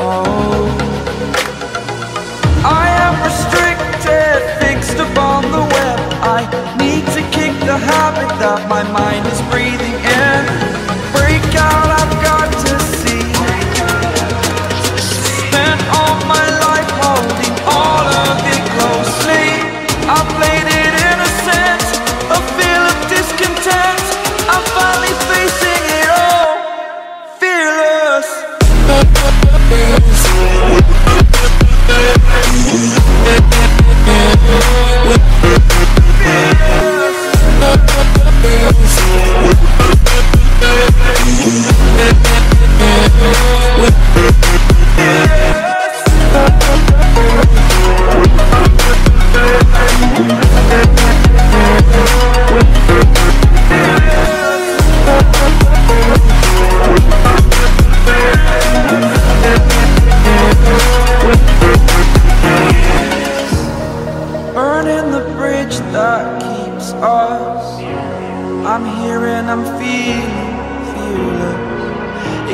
Oh, I am restricted, fixed upon the web. I need to kick the habit that my mind is breathing in. Break out, I've got to see. Spent all my life holding all of it closely. I played it innocent, a feel of discontent. I'm finally facing it all, fearless. I'm here and I'm feeling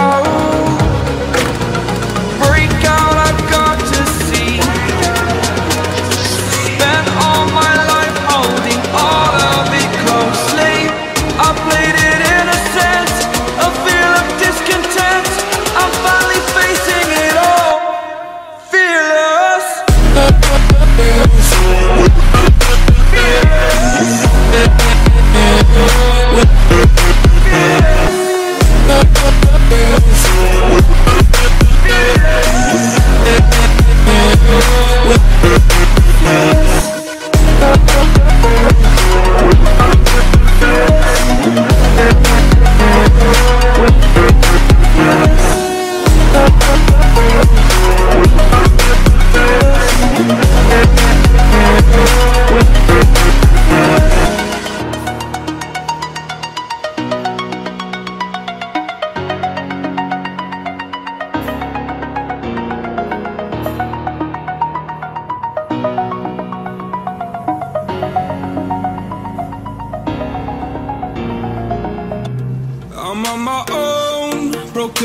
Oh, broken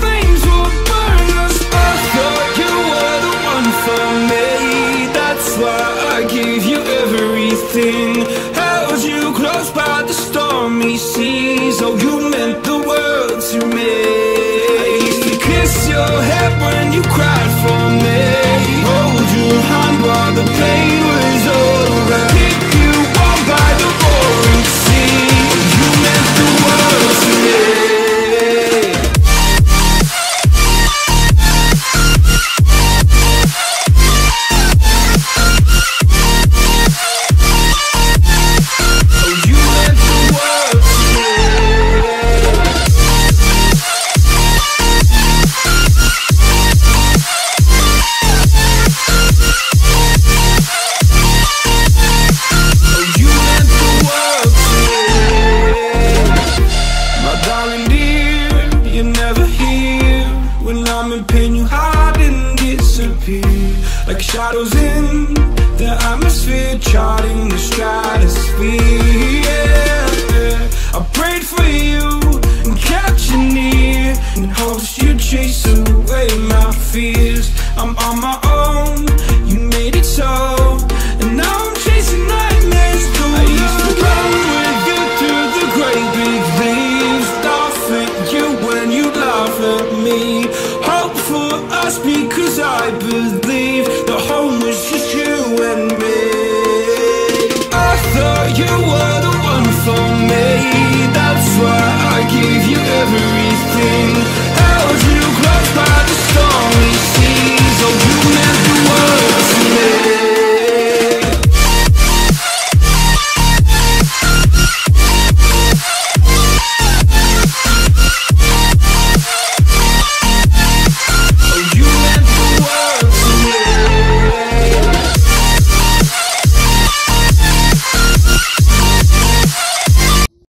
flames will burn us. I thought you were the one for me, that's why I gave you everything, held you close by the stormy seas. Oh, you meant the world to me. I used to kiss your head when you cried for me, hold your hand while the pain was over, pick you up by the roaring sea. Oh, you meant the world to me. Like shadows in the atmosphere, charting the stratosphere, yeah. I prayed for you and kept you near, in hopes you'd chase away my fears. I'm on my own, you made it so, and now I'm chasing nightmares through. I used to run with you through the great big leaves, laugh at you when you laugh at me, hope for us because I I believe.